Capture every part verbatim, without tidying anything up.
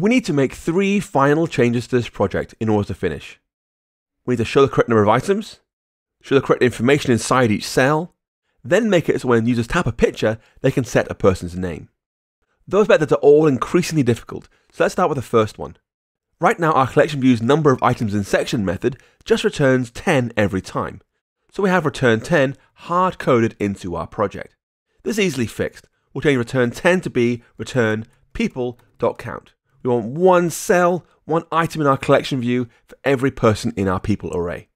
We need to make three final changes to this project in order to finish. We need to show the correct number of items, show the correct information inside each cell, then make it so when users tap a picture, they can set a person's name. Those methods are all increasingly difficult, so let's start with the first one. Right now, our collection view's number of items in section method just returns ten every time. So we have return ten hard-coded into our project. This is easily fixed. We'll change return ten to be return people.count. We want one cell, one item in our collection view for every person in our people array.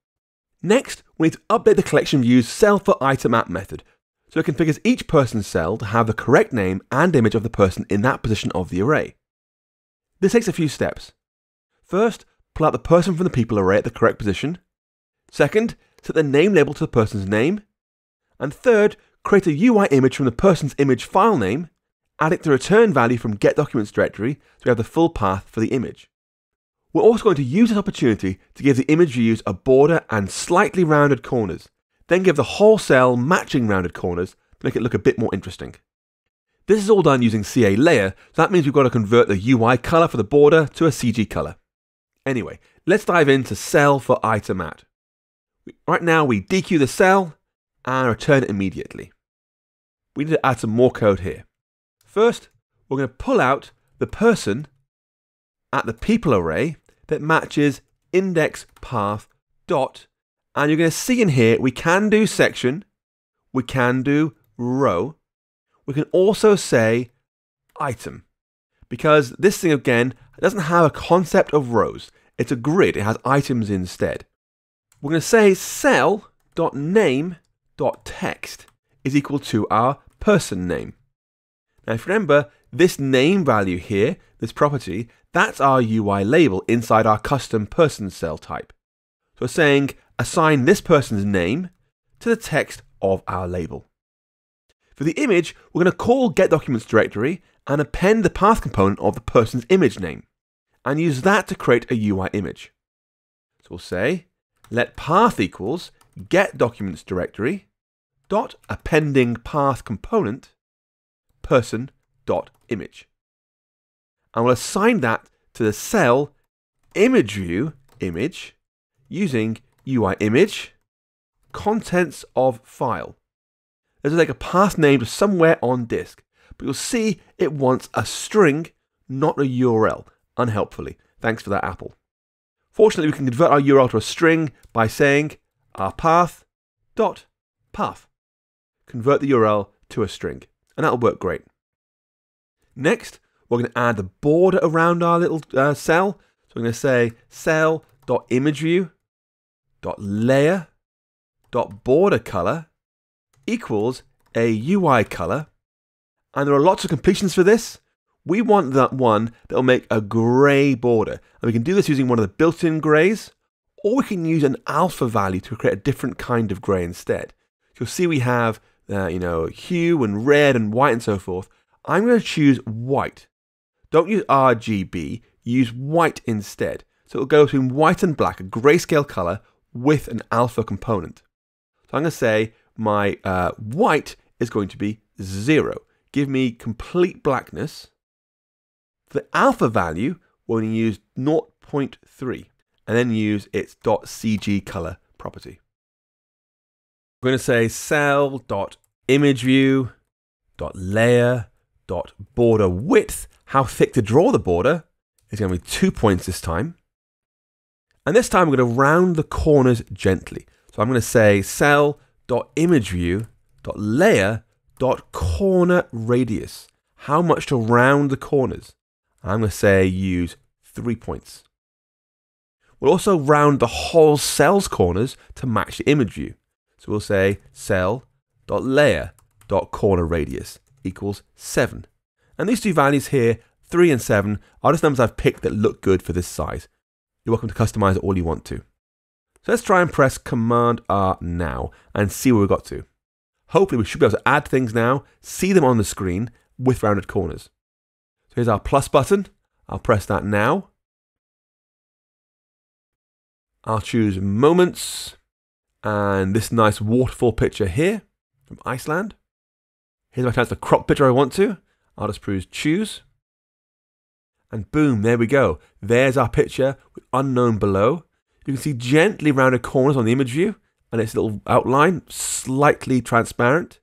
Next, we need to update the collection view's cellForItemAt method, so it configures each person's cell to have the correct name and image of the person in that position of the array. This takes a few steps. First, pull out the person from the people array at the correct position. Second, set the name label to the person's name. And third, create a U I image from the person's image file name, add it to return value from getDocumentsDirectory so we have the full path for the image. We're also going to use this opportunity to give the image views a border and slightly rounded corners, then give the whole cell matching rounded corners to make it look a bit more interesting. This is all done using C A layer, so that means we've got to convert the U I color for the border to a C G color. Anyway, let's dive into cellForItemAt. Right now we dequeue the cell and return it immediately. We need to add some more code here. First, we're going to pull out the person at the people array that matches index path dot, and you're going to see in here we can do section, we can do row, we can also say item, because this thing again doesn't have a concept of rows, it's a grid, it has items instead. We're going to say cell.name.text is equal to our person name. Now if you remember, this name value here, this property, that's our U I label inside our custom person cell type. So we're saying assign this person's name to the text of our label. For the image, we're going to call getDocumentsDirectory and append the path component of the person's image name and use that to create a U I image. So we'll say let path equals getDocumentsDirectory dot appending path component person dot image, and we'll assign that to the cell imageView image using U I image contents of file. This is like a path name to somewhere on disk, but you'll see it wants a string, not a U R L. Unhelpfully, thanks for that, Apple. Fortunately, we can convert our U R L to a string by saying our path dot path. Convert the U R L to a string, and that'll work great. Next, we're going to add the border around our little uh, cell. So we're going to say cell.imageView.layer.borderColor equals a U I color. And there are lots of completions for this. We want that one that will make a gray border. And we can do this using one of the built-in grays, or we can use an alpha value to create a different kind of gray instead. You'll see we have uh, you know, hue and red and white and so forth. I'm going to choose white. Don't use R G B, use white instead. So it'll go between white and black, a grayscale color with an alpha component. So I'm going to say my uh, white is going to be zero. Give me complete blackness. For the alpha value, we're going to use zero point three and then use its .cg color property. We're going to say cell.imageView.layer dot border width, how thick to draw the border, is going to be two points this time. And this time we're going to round the corners gently. So I'm going to say cell.imageView.layer.corner radius, how much to round the corners. I'm going to say use three points. We'll also round the whole cell's corners to match the image view. So we'll say cell.layer.corner radius equals seven. And these two values here, three and seven, are just numbers I've picked that look good for this size. You're welcome to customize all you want to. So let's try and press Command R now and see where we got to. Hopefully we should be able to add things now, see them on the screen with rounded corners. So here's our plus button. I'll press that now. I'll choose Moments and this nice waterfall picture here from Iceland. Here's my chance to crop picture I want to. I'll just choose choose. and boom, there we go. There's our picture with unknown below. You can see gently rounded corners on the image view and its little outline, slightly transparent,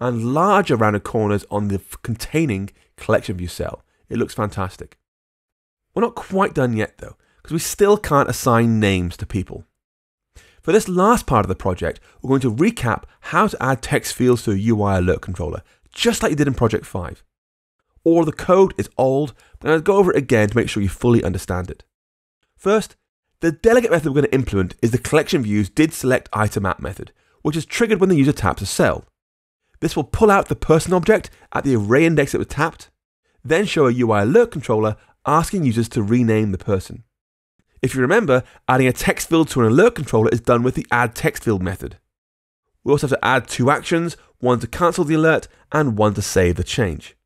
and larger rounded corners on the containing collection view cell. It looks fantastic. We're not quite done yet though, because we still can't assign names to people. For this last part of the project, we're going to recap how to add text fields to a U I alert controller, just like you did in Project five. All the code is old, but I'll go over it again to make sure you fully understand it. First, the delegate method we're going to implement is the collection view's didSelectItemAt method, which is triggered when the user taps a cell. This will pull out the person object at the array index that was tapped, then show a U I alert controller asking users to rename the person. If you remember, adding a text field to an alert controller is done with the addTextField method. We also have to add two actions, one to cancel the alert and one to save the change.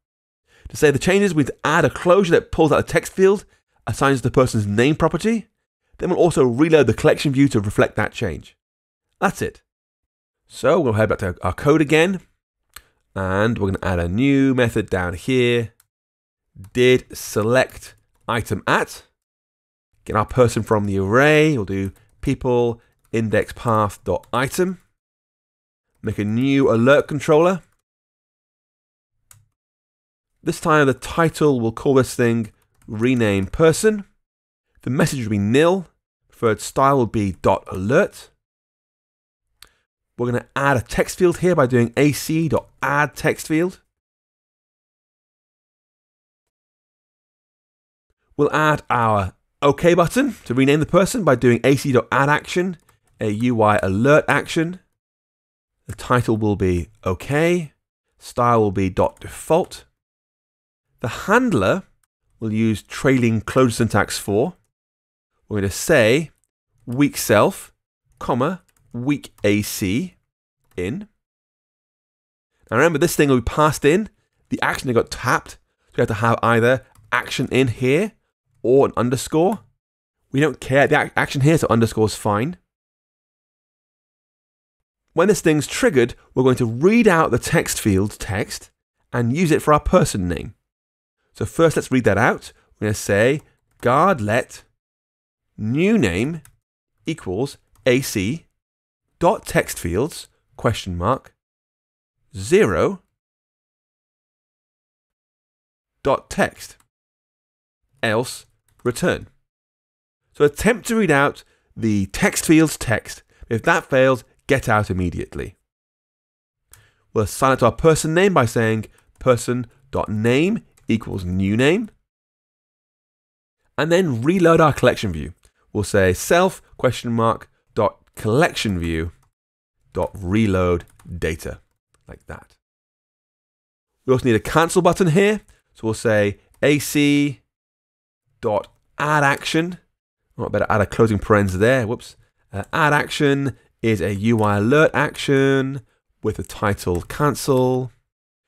To save the changes, we need to add a closure that pulls out a text field, assigns the person's name property, then we'll also reload the collection view to reflect that change. That's it. So we'll head back to our code again, and we're going to add a new method down here, didSelectItemAt. Get our person from the array, we'll do people index path dot item. Make a new alert controller. This time the title, we'll call this thing rename person. The message will be nil, preferred style will be dot alert. We're going to add a text field here by doing ac dot add text field. We'll add our OK button to rename the person by doing ac.addAction, a U I alert action. The title will be OK, style will be .default. The handler will use trailing closure syntax for. We're going to say weak self, comma, weak ac in. Now remember, this thing will be passed in the action that got tapped, so we have to have either action in here or an underscore. We don't care, the action here, so underscore is fine. When this thing's triggered, we're going to read out the text field text and use it for our person name. So first let's read that out. We're going to say guard let new name equals ac dot text fields question mark zero dot text else return. So attempt to read out the text field's text. If that fails, get out immediately. We'll assign it to our person name by saying person.name equals new name. And then reload our collection view. We'll say self question mark dot collection view dot reload data, like that. We also need a cancel button here. So we'll say ac dot add action. I better add a closing parens there. Whoops. Uh, add action is a U I alert action with a title cancel.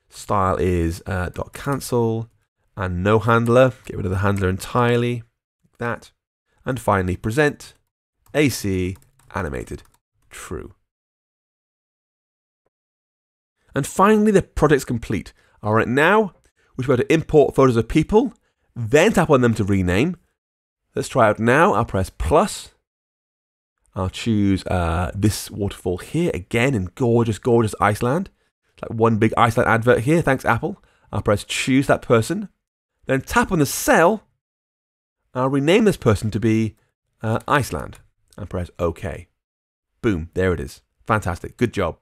Style is uh, dot cancel and no handler. Get rid of the handler entirely. Like that. And finally present ac animated true. And finally the project's complete. All right, now we should be able to import photos of people, then tap on them to rename. Let's try it out now. I'll press plus. I'll choose uh, this waterfall here again in gorgeous, gorgeous Iceland. It's like one big Iceland advert here. Thanks, Apple. I'll press choose that person. Then tap on the cell. I'll rename this person to be uh, Iceland and press OK. Boom, there it is. Fantastic. Good job.